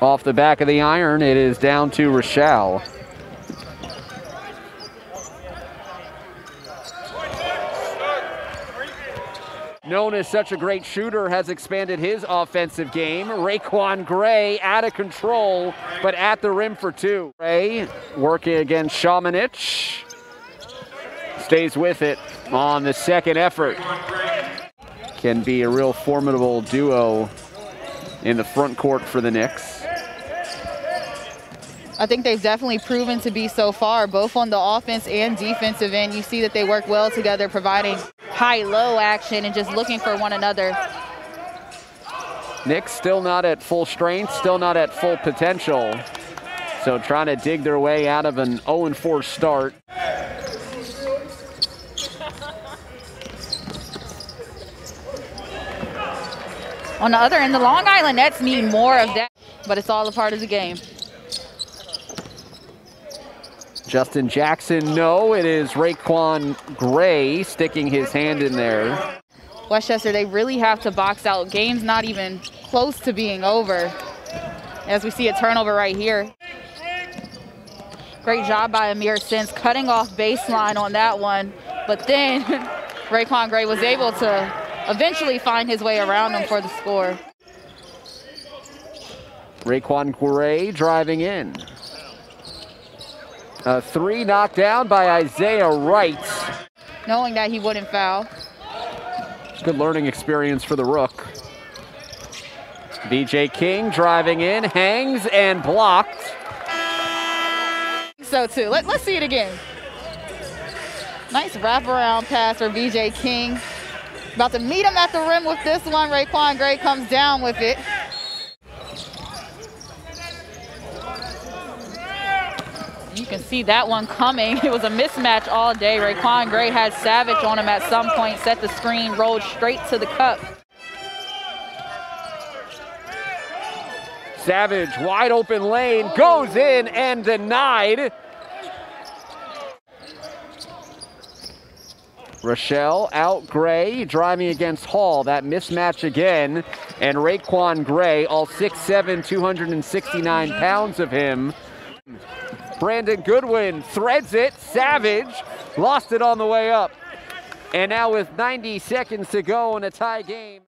off the back of the iron. It is down to Rochel. Known as such a great shooter, has expanded his offensive game. RaiQuan Gray out of control, but at the rim for two. Gray working against Shamanich. Stays with it on the second effort. Can be a real formidable duo in the front court for the Knicks. I think they've definitely proven to be so far, both on the offense and defensive end. You see that they work well together, providing high-low action and just looking for one another. Knicks still not at full strength, still not at full potential. So trying to dig their way out of an 0-4 start. On the other end, the Long Island Nets need more of that, but it's all a part of the game. Justin Jackson, no, it is RaiQuan Gray sticking his hand in there. Westchester, they really have to box out. Game's not even close to being over. As we see a turnover right here. Great job by Amir Sims cutting off baseline on that one. But then RaiQuan Gray was able to eventually find his way around him for the score. RaiQuan Gray driving in. A three knocked down by Isaiah Wright. Knowing that he wouldn't foul. Good learning experience for the Rook. BJ King driving in, hangs and blocked. So too, let's see it again. Nice wraparound pass for BJ King. About to meet him at the rim with this one. RaiQuan Gray comes down with it. You can see that one coming. It was a mismatch all day. RaiQuan Gray had Savage on him at some point, set the screen, rolled straight to the cup. Savage, wide open lane, goes in and denied. Rochel out Gray, driving against Hall. That mismatch again. And RaiQuan Gray, all 6'7", 269 pounds of him. Brandon Goodwin threads it. Savage lost it on the way up. And now with 90 seconds to go in a tie game.